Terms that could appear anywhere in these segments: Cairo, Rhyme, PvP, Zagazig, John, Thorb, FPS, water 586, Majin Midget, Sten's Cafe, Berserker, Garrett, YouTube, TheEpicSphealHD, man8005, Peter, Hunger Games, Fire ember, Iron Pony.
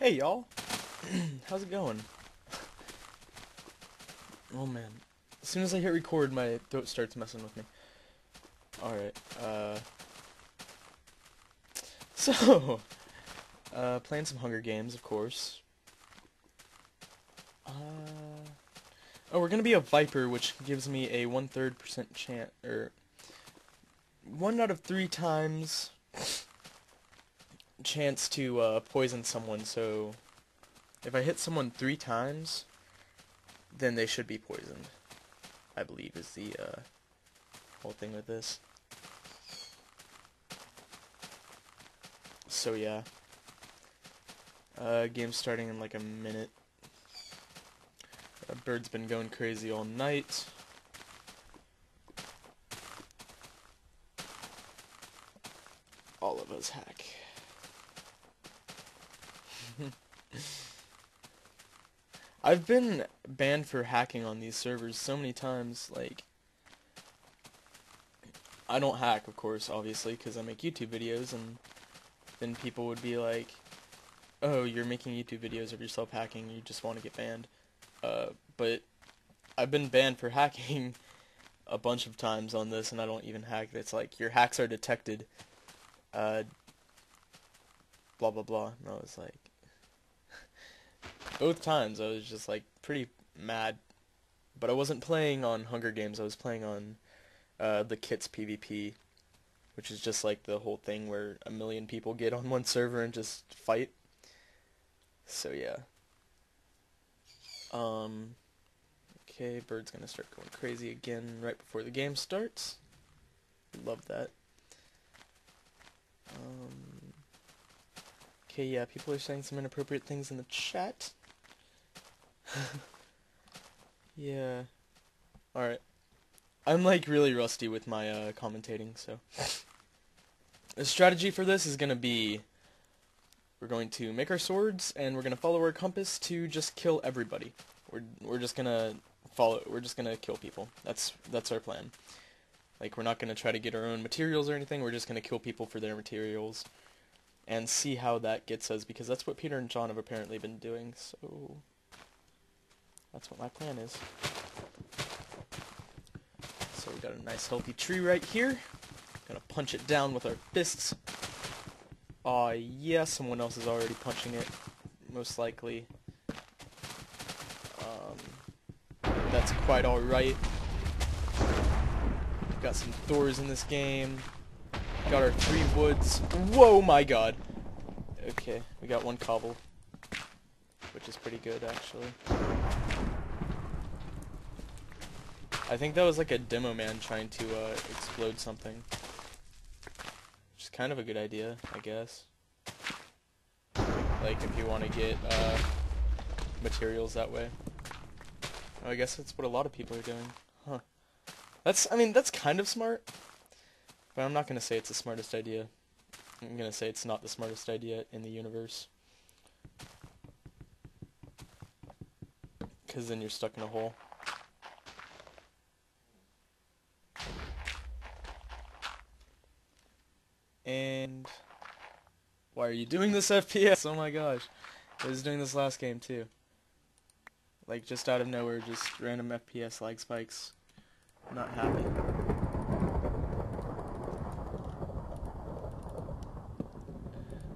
Hey y'all, how's it going? Oh man, as soon as I hit record, my throat starts messing with me. Alright, So, playing some Hunger Games, of course. Oh, we're gonna be a Viper, which gives me a 1/3% chance, or 1 out of 3 times chance to poison someone, so if I hit someone 3 times, then they should be poisoned, I believe, is the whole thing with this. So yeah, game's starting in like a minute. That bird's been going crazy all night. All of us hack. I've been banned for hacking on these servers so many times. Like, I don't hack, of course, obviously, because I make YouTube videos, and then people would be like, oh, you're making YouTube videos of yourself hacking, you just want to get banned. But I've been banned for hacking a bunch of times on this, and I don't even hack. It's like, your hacks are detected, blah blah blah, and I was like, both times I was just like pretty mad, but I wasn't playing on Hunger Games, I was playing on the Kits PvP, which is just like the whole thing where 1 million people get on one server and just fight. So yeah. Okay, bird's gonna start going crazy again right before the game starts. Love that. Okay, yeah, people are saying some inappropriate things in the chat. Yeah. Alright. I'm like really rusty with my commentating, so. The strategy for this is going to be, we're going to make our swords, and we're going to follow our compass to just kill everybody. We're just going to follow, we're just going to kill people. That's our plan. Like, we're not going to try to get our own materials or anything, we're just going to kill people for their materials. And see how that gets us, because that's what Peter and John have apparently been doing, so that's what my plan is. So we got a nice healthy tree right here. Gonna punch it down with our fists. Aw, yeah, someone else is already punching it, most likely. That's quite alright. We've got some Thors in this game. Got our 3 woods. Whoa, my god. Okay, we got 1 cobble, which is pretty good, actually. I think that was like a demo man trying to explode something, which is kind of a good idea, I guess. Like, if you want to get materials that way. Oh, I guess that's what a lot of people are doing. Huh. That's, I mean, that's kind of smart. But I'm not going to say it's the smartest idea. I'm going to say it's not the smartest idea in the universe. Because then you're stuck in a hole. And why are you doing this, FPS? Oh my gosh. I was doing this last game too. Like, just out of nowhere, just random FPS lag spikes. Not happy.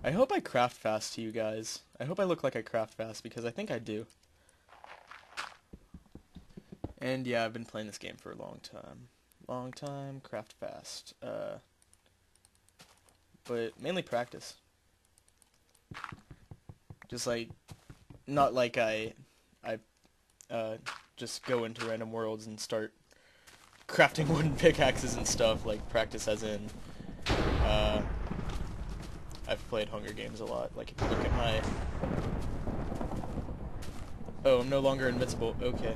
I hope I craft fast to you guys. I hope I look like I craft fast, because I think I do. And yeah, I've been playing this game for a long time. Long time, craft fast. But mainly practice. Just like, not like I just go into random worlds and start crafting wooden pickaxes and stuff, like practice as in, I've played Hunger Games a lot. Like, if you look at my... Oh, I'm no longer invincible. Okay.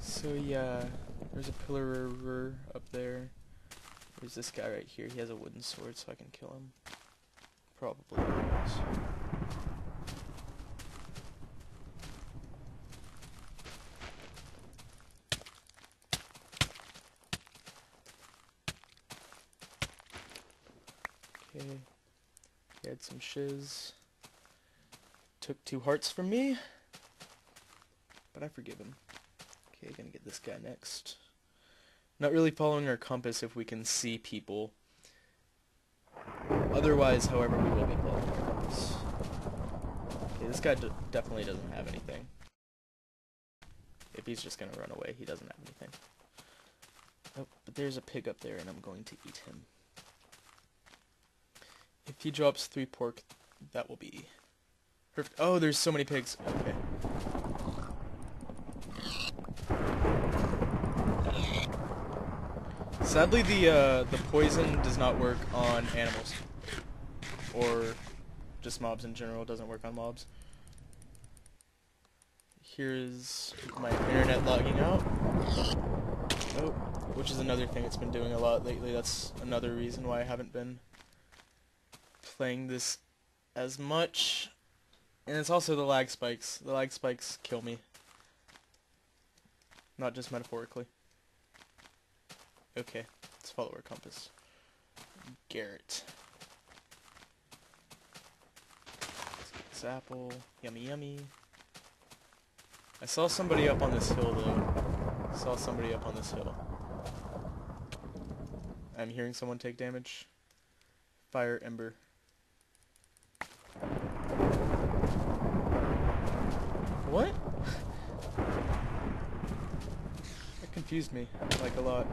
So, yeah. There's a pillarer up there. There's this guy right here. He has a wooden sword, so I can kill him. Probably. Okay. He had some shiz. Took 2 hearts from me. But I forgive him. Okay, gonna get this guy next. Not really following our compass if we can see people. Otherwise, however, we will be following our compass. Okay, this guy definitely doesn't have anything. If he's just gonna run away, he doesn't have anything. Oh, but there's a pig up there, and I'm going to eat him. If he drops 3 pork, that will be perfect. Oh, there's so many pigs. Okay. Sadly, the poison does not work on animals, or just mobs in general. It doesn't work on mobs. Here's my internet logging out. Oh, which is another thing it's been doing a lot lately. That's another reason why I haven't been playing this as much. And it's also the lag spikes. The lag spikes kill me. Not just metaphorically. Okay, let's follow our compass. Garrett. Let's get this apple. Yummy, yummy. I saw somebody up on this hill, though. Saw somebody up on this hill. I'm hearing someone take damage. Fire ember. What? That confused me, like, a lot.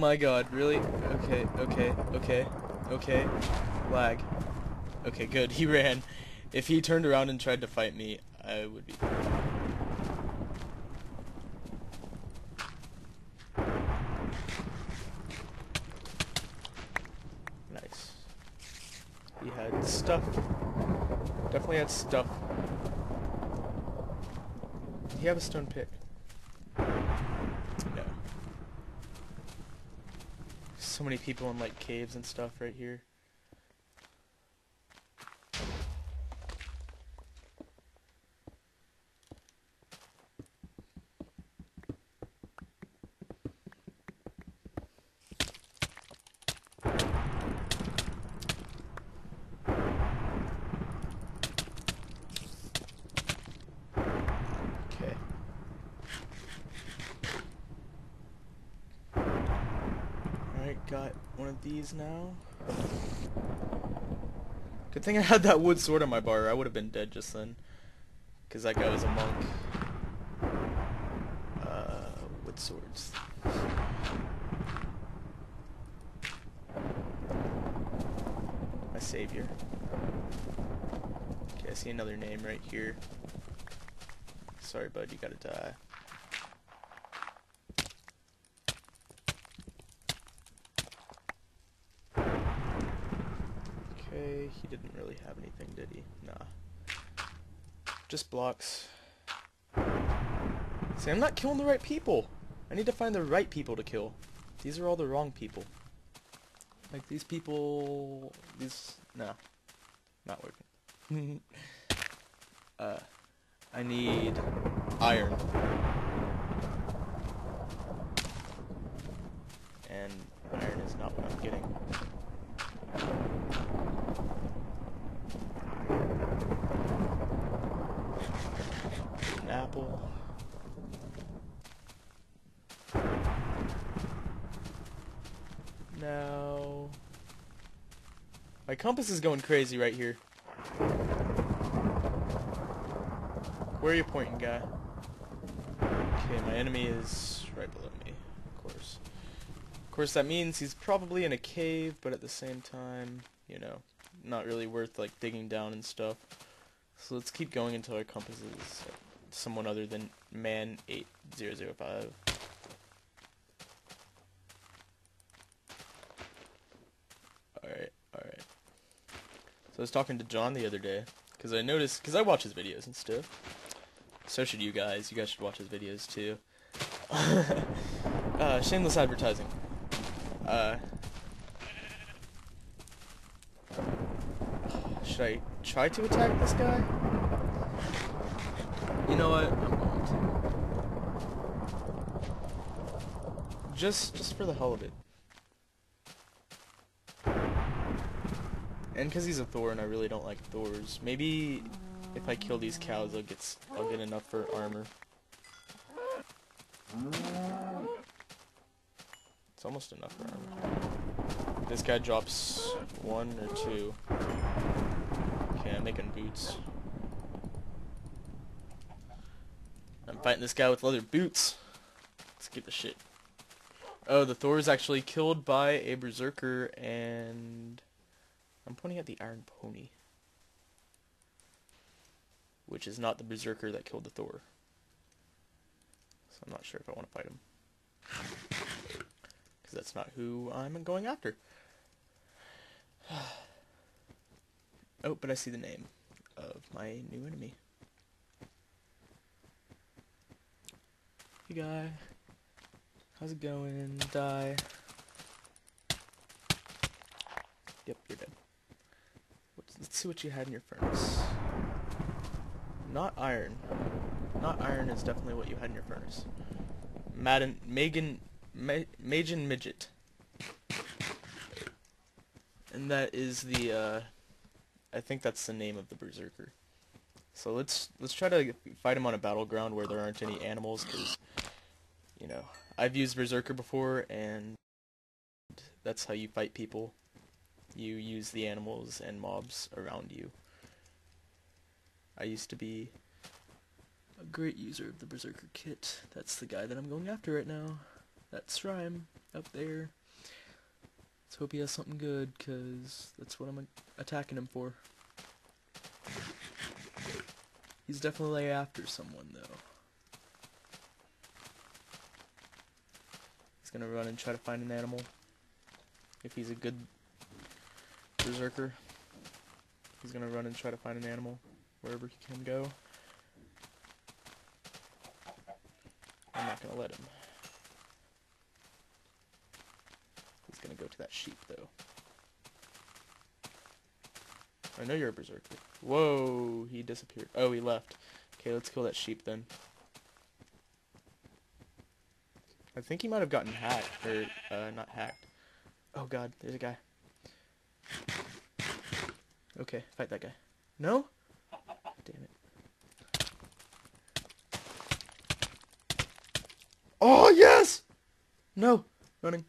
My god, really? Okay, okay, okay, okay. Lag. Okay, good, he ran. If he turned around and tried to fight me, I would be... Nice. He had stuff. Definitely had stuff. Did he have a stone pick? So many people in like caves and stuff right here. Got one of these now. Good thing I had that wood sword on my bar. I would have been dead just then, because that guy was a monk. Wood swords. My savior. Okay, I see another name right here. Sorry, bud, you gotta die. He didn't really have anything, did he? Nah. Just blocks. See, I'm not killing the right people. I need to find the right people to kill. These are all the wrong people. Like, these people... These... No. Not working. I need... iron. And iron is not what I'm getting. Now my compass is going crazy right here. Where are you pointing, guy? Okay, my enemy is right below me, of course. Of course, that means he's probably in a cave, but at the same time, you know, not really worth like digging down and stuff. So let's keep going until our compass is someone other than man8005. So I was talking to John the other day, because I noticed, because I watch his videos and stuff. So should you guys. You guys should watch his videos too. Shameless advertising. Should I try to attack this guy? You know what? I'm going to. Just for the hell of it. And because he's a Thor, and I really don't like Thors. Maybe if I kill these cows, I'll get enough for armor. It's almost enough for armor. This guy drops one or two. Okay, I'm making boots. I'm fighting this guy with leather boots. Let's get the shit. Oh, the Thor is actually killed by a Berserker, and I'm pointing at the Iron Pony, which is not the Berserker that killed the Thor. So I'm not sure if I want to fight him, because that's not who I'm going after. Oh, but I see the name of my new enemy. Hey guy, how's it going? Die. Yep, you're dead. Let's see what you had in your furnace. Not iron. Not iron is definitely what you had in your furnace. Majin Midget. And that is the, I think that's the name of the Berserker. So let's try to fight him on a battleground where there aren't any animals, because, you know, I've used Berserker before, and that's how you fight people. You use the animals and mobs around you. I used to be a great user of the Berserker kit. That's the guy that I'm going after right now. That's Rhyme up there. Let's hope he has something good, because that's what I'm attacking him for. He's definitely after someone, though. He's gonna run and try to find an animal. If he's a good Berserker, he's gonna run and try to find an animal wherever he can go. I'm not gonna let him. He's gonna go to that sheep, though. I know you're a Berserker. Whoa, he disappeared. Oh, he left. Okay, let's kill that sheep then. I think he might have gotten hacked, or not hacked. Oh god, there's a guy. Okay, fight that guy. No? Damn it. Oh, yes! No! Running.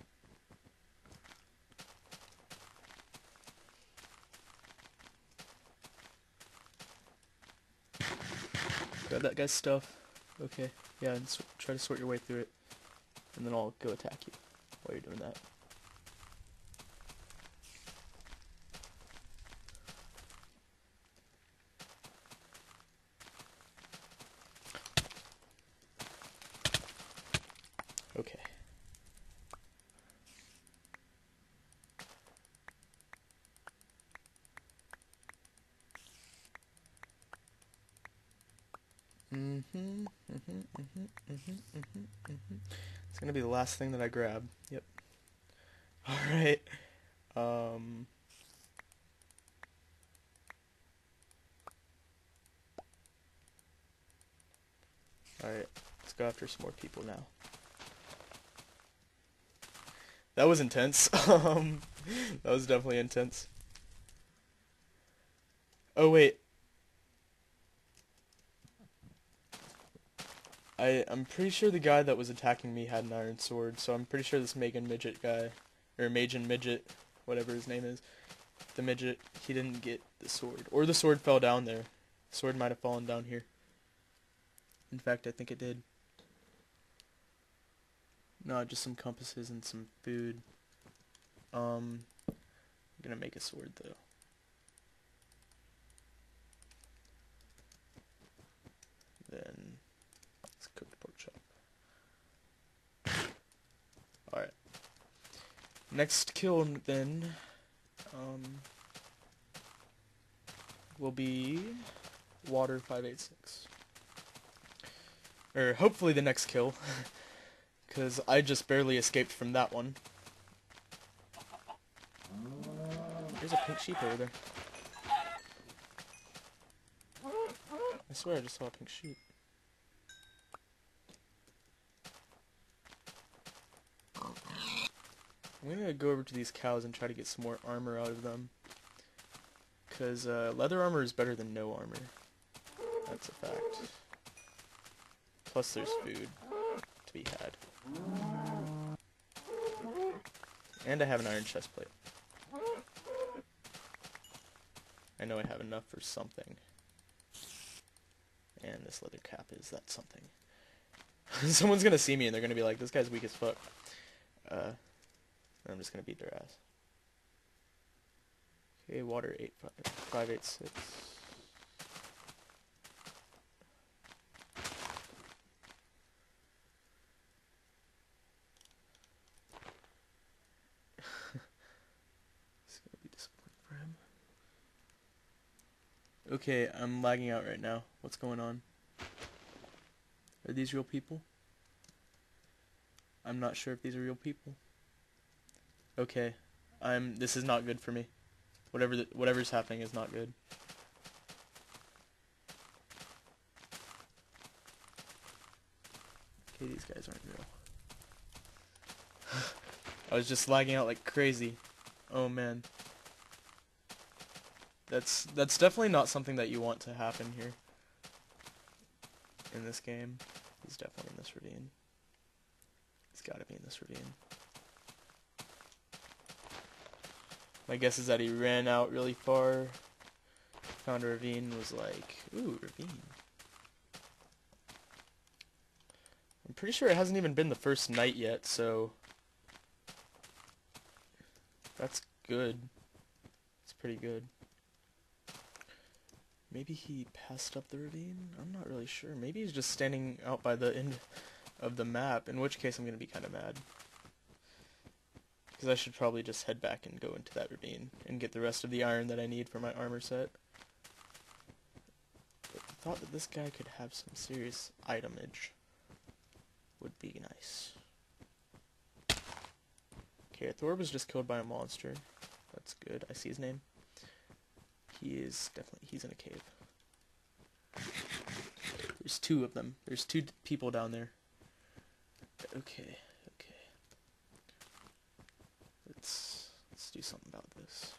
Grab that guy's stuff. Okay, yeah, and try to sort your way through it. And then I'll go attack you while you're doing that. Okay. It's gonna be the last thing that I grab. Yep. All right. All right. Let's go after some more people now. That was intense. That was definitely intense. Oh wait, I'm pretty sure the guy that was attacking me had an iron sword, so I'm pretty sure this Majin Midget guy, or Majin Midget, whatever his name is, the midget, he didn't get the sword, or the sword fell down there. The sword might have fallen down here. In fact, I think it did. No, just some compasses and some food. I'm gonna make a sword, though. Then, let's cook the pork chop. Alright. Next kill, then. will be water 586. Or hopefully the next kill, because I just barely escaped from that one. There's a pink sheep over there. I swear I just saw a pink sheep. I'm gonna go over to these cows and try to get some more armor out of them. Because leather armor is better than no armor. That's a fact. Plus there's food to be had. And I have an iron chest plate. I know I have enough for something. And this leather cap is that something. Someone's gonna see me and they're gonna be like, this guy's weak as fuck. I'm just gonna beat their ass. Okay, water 8558. It's gonna be disappointing for him. Okay, I'm lagging out right now. What's going on? Are these real people? I'm not sure if these are real people. Okay, this is not good for me. Whatever's happening is not good. Okay, these guys aren't real. I was just lagging out like crazy. Oh man. That's definitely not something that you want to happen here. In this game. He's definitely in this ravine. He's gotta be in this ravine. My guess is that he ran out really far, found a ravine, was like, ooh, ravine. I'm pretty sure it hasn't even been the first night yet, so that's good. It's pretty good. Maybe he passed up the ravine? I'm not really sure. Maybe he's just standing out by the end of the map, in which case I'm going to be kind of mad. Because I should probably just head back and go into that ravine and get the rest of the iron that I need for my armor set. But the thought that this guy could have some serious itemage would be nice. Okay, Thorb was just killed by a monster. That's good. I see his name. He's in a cave. There's two of them. There's two people down there. Okay. Let's do something about this.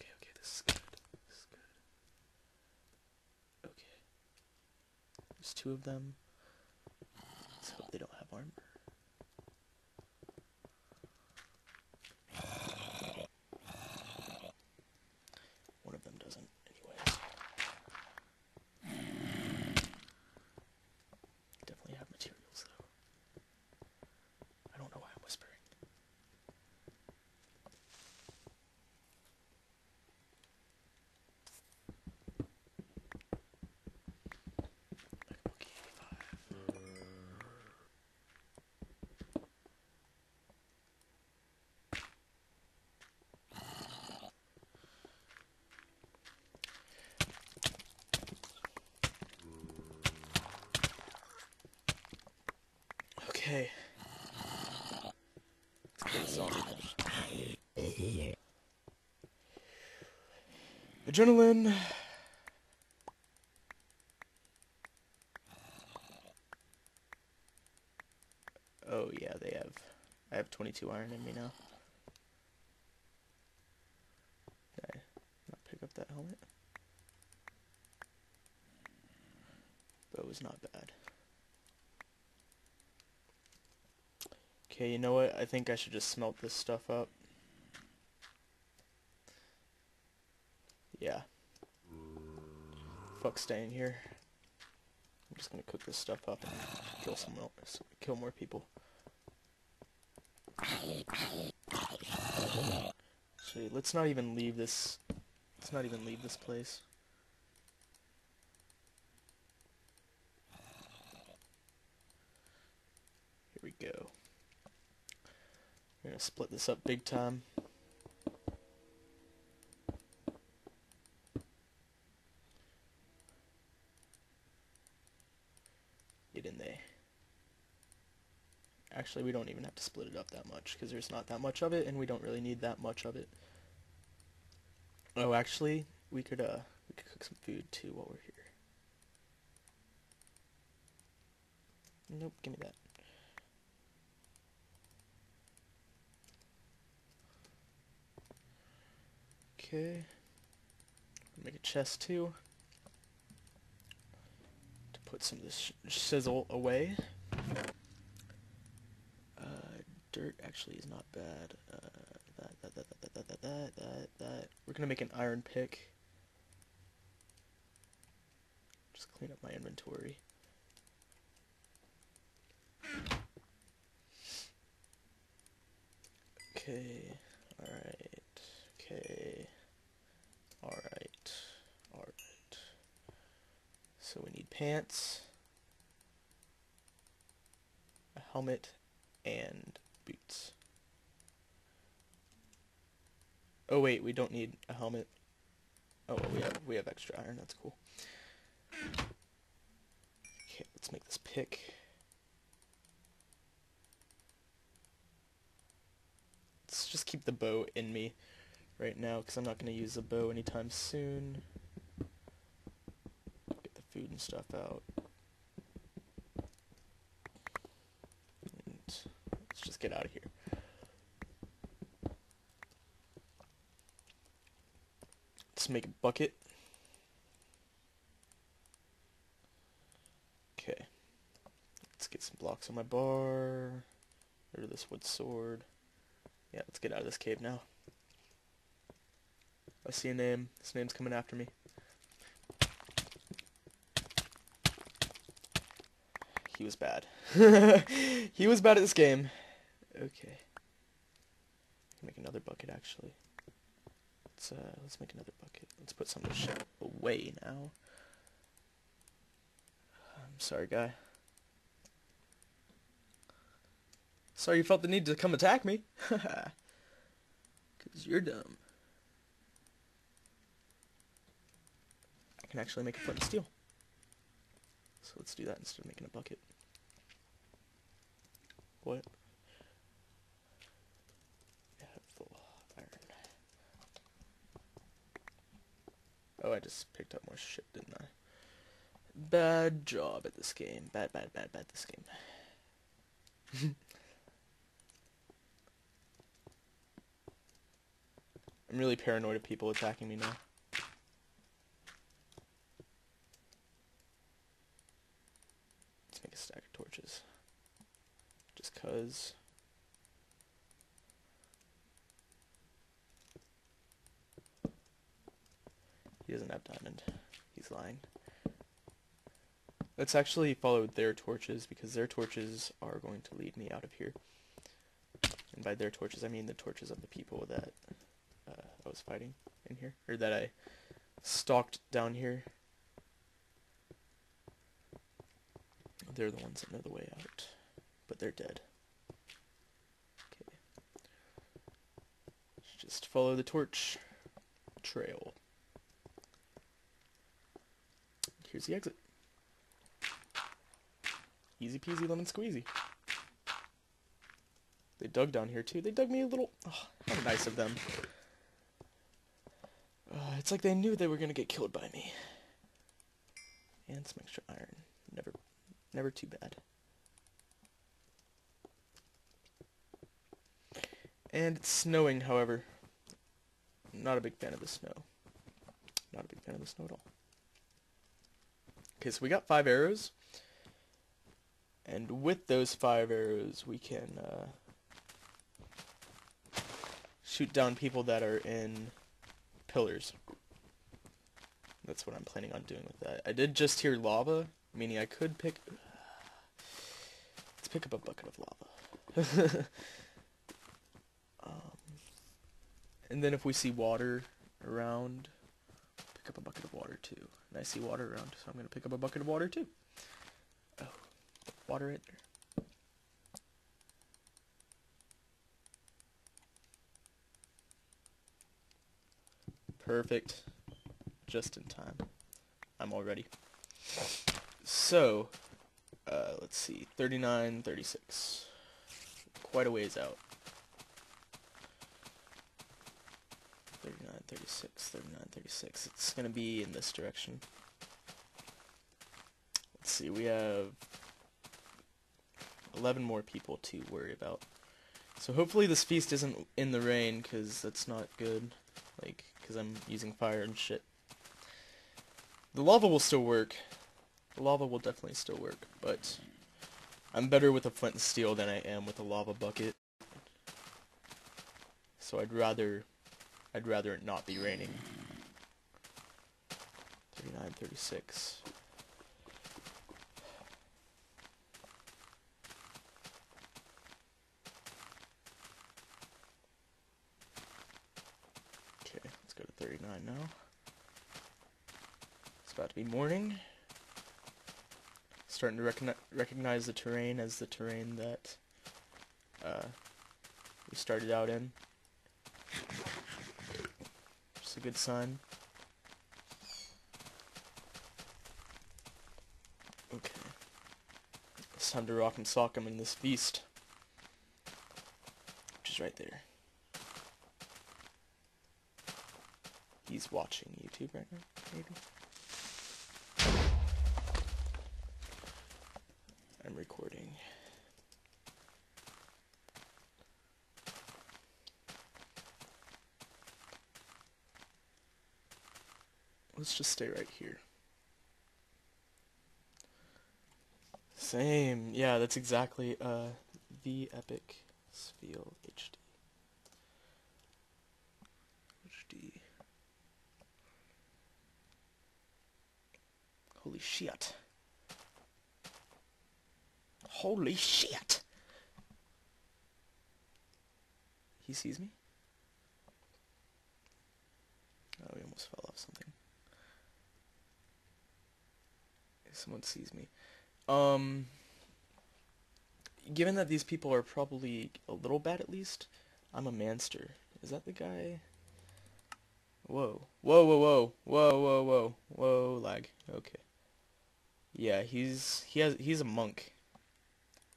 Okay, this is good. This is good. Okay. There's two of them. Let's hope they don't have armor. One of them doesn't, anyways. Definitely have materials, though. Okay. Adrenaline. Oh yeah, I have 22 iron in me now. Did I not pick up that helmet? That was not bad. Okay, you know what? I think I should just smelt this stuff up. Yeah. Fuck staying here. I'm just gonna cook this stuff up and kill someone else, kill more people. So let's not even leave this. Let's not even leave this place. Here we go. We're gonna split this up big time. Actually, we don't even have to split it up that much, because there's not that much of it, and we don't really need that much of it. Oh, actually, we could cook some food, too, while we're here. Nope, give me that. Okay. Make a chest, too. To put some of this sizzle away. Dirt actually is not bad. That. We're gonna make an iron pick. Just clean up my inventory. Okay. Alright. Okay. Alright. Alright. So we need pants, a helmet, and boots. Oh wait, we don't need a helmet. Oh well, we have extra iron, that's cool. Okay, let's make this pick. Let's just keep the bow in me right now, because I'm not going to use the bow anytime soon. Get the food and stuff out. Just get out of here. Let's make a bucket. Okay. Let's get some blocks on my bar. Rid of this wood sword. Yeah, let's get out of this cave now. I see a name. This name's coming after me. He was bad. He was bad at this game. Okay. Make another bucket, actually. Let's make another bucket. Let's put some of this shit away now. I'm sorry, guy. Sorry you felt the need to come attack me. 'Cause you're dumb. I can actually make a flint and steel. So let's do that instead of making a bucket. What? Oh, I just picked up more shit, didn't I? Bad job at this game. Bad this game. I'm really paranoid of people attacking me now. Let's make a stack of torches. Just 'cause. He doesn't have diamond. He's lying. Let's actually follow their torches, because their torches are going to lead me out of here. And by their torches, I mean the torches of the people that I was fighting in here, or that I stalked down here. They're the ones that know the way out, but they're dead. Okay. Let's just follow the torch trail. Here's the exit. Easy peasy lemon squeezy. They dug down here too. They dug me a little. Oh, how nice of them. It's like they knew they were gonna get killed by me. And some extra iron. Never too bad. And it's snowing, however. Not a big fan of the snow. Not a big fan of the snow at all. Okay, so we got 5 arrows, and with those 5 arrows, we can shoot down people that are in pillars. That's what I'm planning on doing with that. I did just hear lava, meaning I could pick... Let's pick up a bucket of lava. And then if we see water around... Pick up a bucket of water too. And I see water around, so I'm gonna pick up a bucket of water too. Oh, water it. Perfect. Just in time. I'm all ready. So, let's see. 39, 36. quite a ways out. 39, 36, 39, 36. It's going to be in this direction. Let's see, we have 11 more people to worry about. So hopefully this feast isn't in the rain, because that's not good. Like, because I'm using fire and shit. The lava will still work. The lava will definitely still work, but I'm better with a flint and steel than I am with a lava bucket. So I'd rather it not be raining. 39, 36. Okay, let's go to 39 now. It's about to be morning. Starting to recognize the terrain as the terrain that we started out in. Just a good sign. Okay. It's time to rock and sock 'em in this feast. Which is right there. He's watching YouTube right now, maybe. I'm recording. Let's just stay right here. Same. Yeah, that's exactly TheEpicSphealHD. HD. Holy shit. Holy shit! He sees me? Oh, he almost fell off something. Someone sees me. Given that these people are probably a little bad at least, I'm a manster. Is that the guy? Whoa. Whoa, whoa, whoa. Whoa, whoa, whoa. Whoa, lag. Okay. Yeah, he's a monk.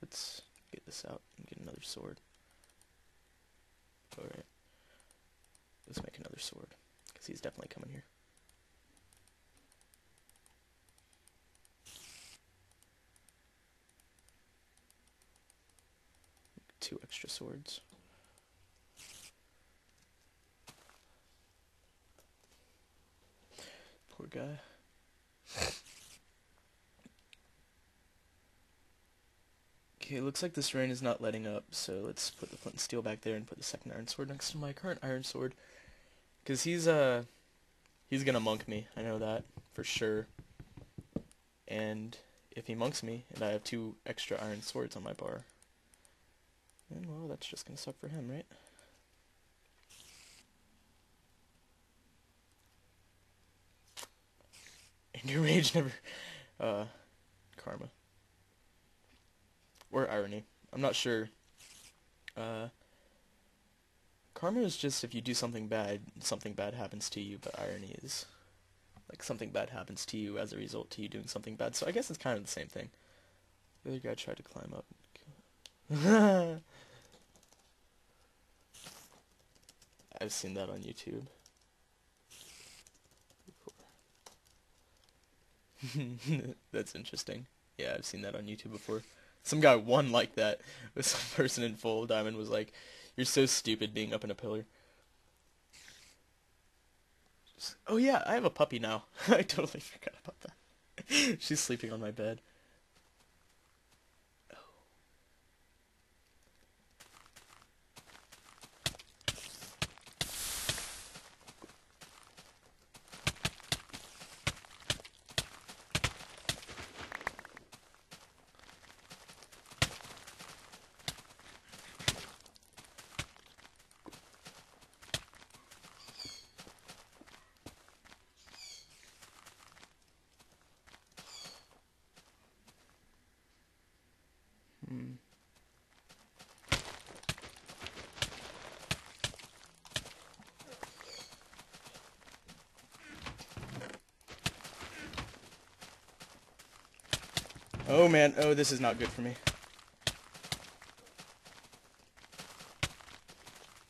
Let's get this out and get another sword. Alright. Let's make another sword, because he's definitely coming here. Two extra swords. Poor guy. Okay, looks like this rain is not letting up, so let's put the flint and steel back there and put the second iron sword next to my current iron sword. Because he's gonna monk me, I know that, for sure. And if he monks me, and I have two extra iron swords on my bar, then, well, that's just gonna suck for him, right? And your rage never... karma. Or irony. I'm not sure. Karma is just if you do something bad happens to you, but irony is like something bad happens to you as a result to you doing something bad. So I guess it's kind of the same thing. The other guy tried to climb up. I've seen that on YouTube. That's interesting. Yeah, I've seen that on YouTube before. Some guy won like that, with some person in full diamond was like, "You're so stupid being up in a pillar." Just, oh yeah, I have a puppy now. I totally forgot about that. She's sleeping on my bed. Oh. Oh man, oh this is not good for me.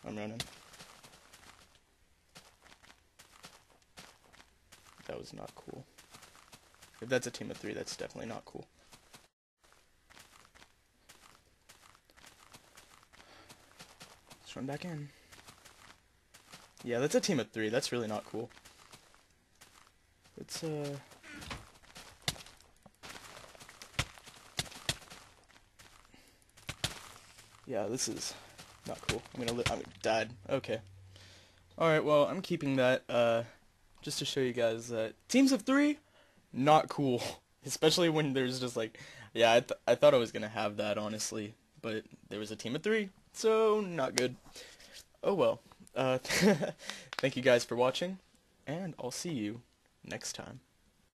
I'm running. That was not cool. If that's a team of three, that's definitely not cool. Let's run back in. Yeah, that's a team of three. That's really not cool. It's, yeah, this is not cool. I'm dead. Okay. Alright, well, I'm keeping that, just to show you guys that teams of three, not cool. Especially when there's just like, yeah, I thought I was gonna have that, honestly. But there was a team of three, so not good. Oh well. Thank you guys for watching, and I'll see you next time.